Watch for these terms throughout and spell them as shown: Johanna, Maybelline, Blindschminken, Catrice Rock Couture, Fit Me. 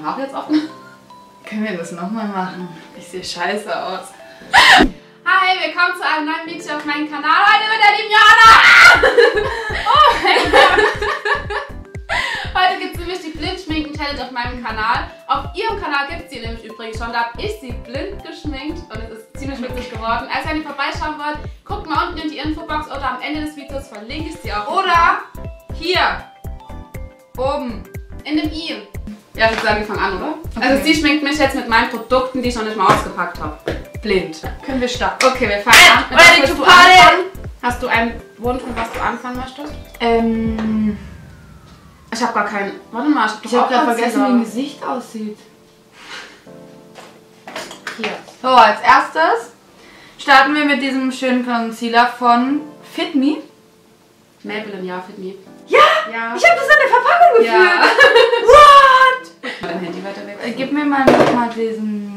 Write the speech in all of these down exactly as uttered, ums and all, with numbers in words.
meine Haare jetzt offen. Können wir das nochmal machen? Ich sehe scheiße aus. Hi, willkommen zu einem neuen Video auf meinem Kanal. Heute mit der lieben Johanna! Oh mein Gott! Heute gibt es nämlich die Blindschminken-Challenge auf meinem Kanal. Auf ihrem Kanal gibt es die nämlich übrigens schon. Da habe ich sie blind geschminkt und es ist ziemlich witzig geworden. Also wenn ihr vorbeischauen wollt, guckt mal unten in die Infobox oder am Ende des Videos verlinke ich sie auch. Oder hier oben in dem i. Ja, ich würde sagen, wir fangen an, oder? Okay. Also sie schminkt mich jetzt mit meinen Produkten, die ich noch nicht mal ausgepackt habe. Blind. Können wir starten. Okay, wir fangen an. Ready to party! Hast du einen Wunsch, mit was du anfangen möchtest? Ähm... Ich habe gar keinen... Warte mal, ich habe Ich habe gerade vergessen, wie ein Gesicht aussieht. Hier. So, als erstes starten wir mit diesem schönen Concealer von Fit Me. Maybelline, ja, Fit Me. Ja! Ja. Ich habe das an der Verpackung gefühlt! Ja. What? Mein Handy weiter weg. Äh, gib mir mal nochmal diesen...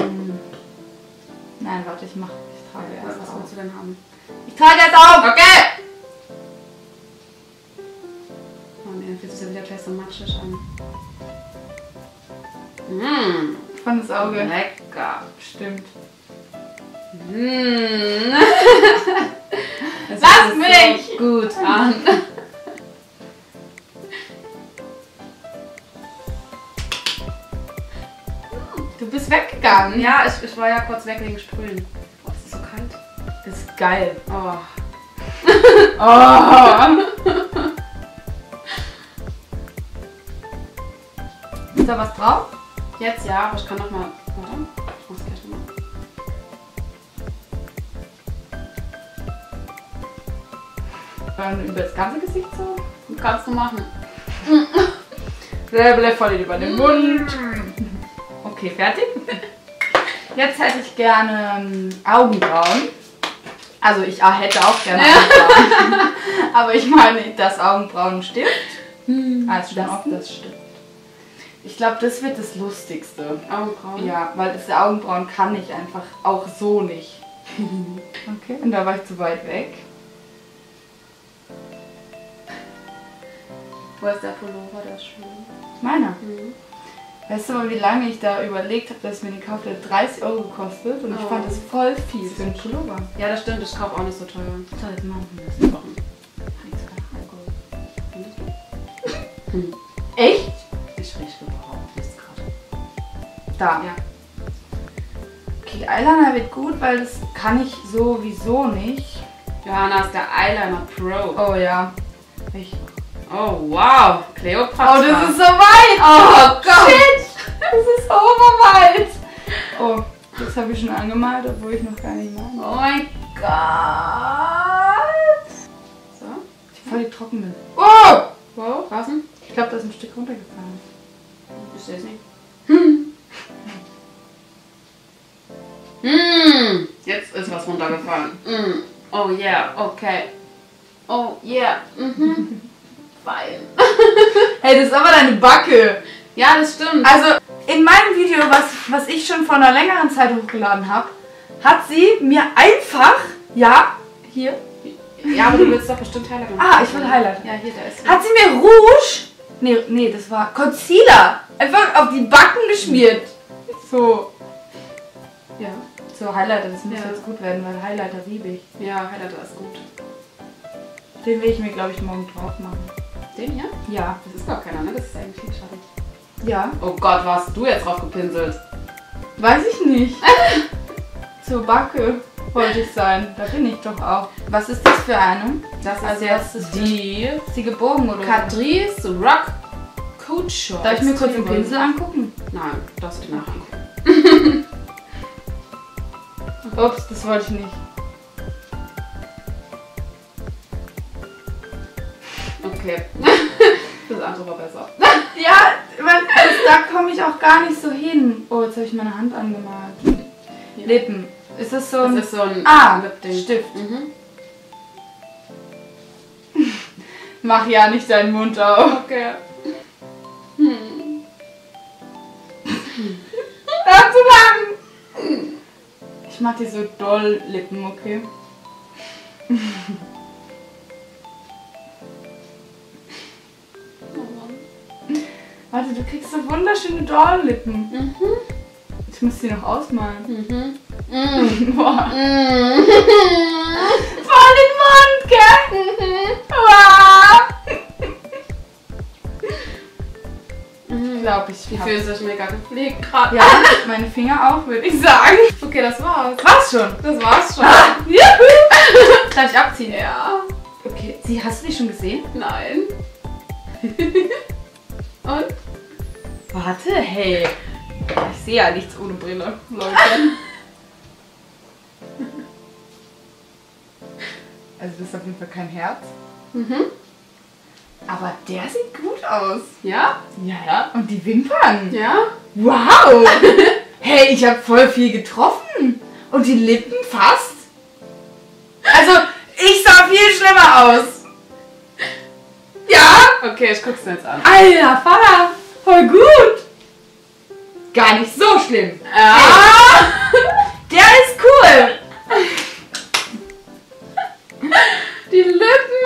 Nein, warte, ich mach... Ich trage ja, erst was auf. Was willst du denn haben? Ich trage jetzt auf! Okay! Oh ne, dann fühlt sich ja wieder gleich so matschig an. Mmm! Von das Auge. Lecker! Stimmt. Mmm! Lass mich! So gut an! Du bist weggegangen. Ja, ich, ich war ja kurz weg wegen Sprühen. Oh, es ist so kalt. Das ist geil. Oh. Oh. Ist da was drauf? Jetzt ja, aber ich kann noch mal... Warte, ich muss gleich mal. Dann über das ganze Gesicht so. Das kannst du machen. Sehr blöd über den Mund. Okay, fertig. Jetzt hätte ich gerne ähm, Augenbrauen. Also ich hätte auch gerne Augenbrauen. Aber ich meine das Augenbrauenstift. Hm, also das, das Stift. Ich glaube, das wird das Lustigste. Augenbrauen? Ja, weil das Augenbrauen kann ich einfach auch so nicht. Okay. Und da war ich zu weit weg. Wo ist der Pullover, der Schuh? Meiner? Mhm. Weißt du mal, wie lange ich da überlegt habe, dass mir den Kauf der dreißig Euro gekostet und oh. Ich fand das voll viel für den Pullover. Ja, das stimmt, ich kaufe auch nicht so teuer. Ich soll jetzt machen müssen. Hm. Echt? Ich rieche überhaupt nichts gerade. Da. Ja. Okay, Eyeliner wird gut, weil das kann ich sowieso nicht. Johanna ist der Eyeliner Pro. Oh ja. Ich. Oh wow, Cleopatra. Oh, das ist so weit. Oh Gott. Shit, das ist oberweit. Oh, das habe ich schon angemalt, obwohl ich noch gar nicht malen kann. Oh mein Gott. So, ich habe voll die trockene. Oh, wow, was denn? Ich glaube, da ist ein Stück runtergefallen. Ich sehe es nicht. Hm. Hm. Jetzt ist was runtergefallen. Hm. Oh yeah, okay. Oh yeah. Mhm. Hey, das ist aber deine Backe. Ja, das stimmt. Also, in meinem Video, was, was ich schon vor einer längeren Zeit hochgeladen habe, hat sie mir einfach... Ja, hier. Ja, aber du willst doch bestimmt Highlighter machen. Ah, ich will Highlighter. Ja, hier, da ist sie. Hat sie mir Rouge... Nee, nee, das war Concealer. Einfach auf die Backen geschmiert. So. Ja. So, Highlighter, das muss ja jetzt gut werden, weil Highlighter liebe ich. Ja, Highlighter ist gut. Den will ich mir, glaube ich, morgen drauf machen. Den hier? Ja. Das ist gar keiner, ne? Das ist eigentlich Lidschatten. Ja. Oh Gott, was hast du jetzt drauf gepinselt? Weiß ich nicht. Zur Backe wollte ich sein. Da bin ich doch auch. Was ist das für eine? Das ist also jetzt ist die... Ist die gebogen, oder? Catrice Rock Couture. Darf ich mir kurz den Pinsel angucken? Nein, darfst du dir nachgucken. Ups, das wollte ich nicht. Okay. Das andere war besser. Ja, weil das, da komme ich auch gar nicht so hin. Oh, jetzt habe ich meine Hand angemalt. Ja. Lippen. Ist das so ein, das ist so ein ah, Lipding. Stift. Mhm. Mach ja nicht deinen Mund auf. Okay. Hm. Anzufangen! Ich mache die so doll Lippen, okay? Warte, du kriegst so wunderschöne Doll-Lippen. Mhm. Ich muss die noch ausmalen. Mhm. Mhm. Boah. Mhm. Voll den Mund, gell? Mhm. Glaube ich. Die Füße sind mega gepflegt gerade. Ja, meine Finger auch, würde ich sagen. Okay, das war's. War's schon? Das war's schon. Ah, juhu. Darf ich abziehen? Ja. Okay. Sie, hast du die schon gesehen? Nein. Und? Warte, hey. Ich sehe ja nichts ohne Brille, Leute. Also das ist auf jeden Fall kein Herz. Mhm. Aber der sieht gut aus. Ja? Ja, ja. Und die Wimpern. Ja. Wow. Hey, ich habe voll viel getroffen. Und die Lippen fast. Also, ich sah viel schlimmer aus. Ja? Okay, ich guck's dir jetzt an. Alter, Vater. Voll gut. Gar nicht so schlimm. Ja. Hey. Der ist cool. Die Lippen.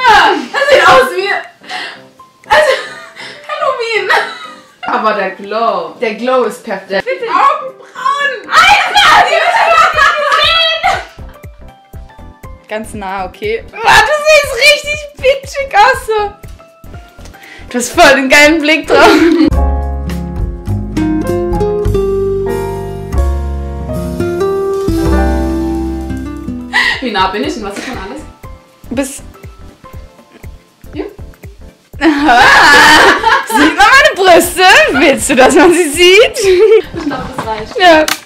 Das sieht aus wie... Aber der Glow, der Glow ist perfekt. Mit den Augenbrauen! Alter, die müssen wir nicht sehen! Ganz nah, okay. Warte, du siehst richtig bitchig aus. So. Du hast voll den geilen Blick drauf. Wie nah bin ich und was ist schon alles? Bis... Ja. Sieht man meine Brüste? Willst du, dass man sie sieht? Ich glaube, das reicht. Ja.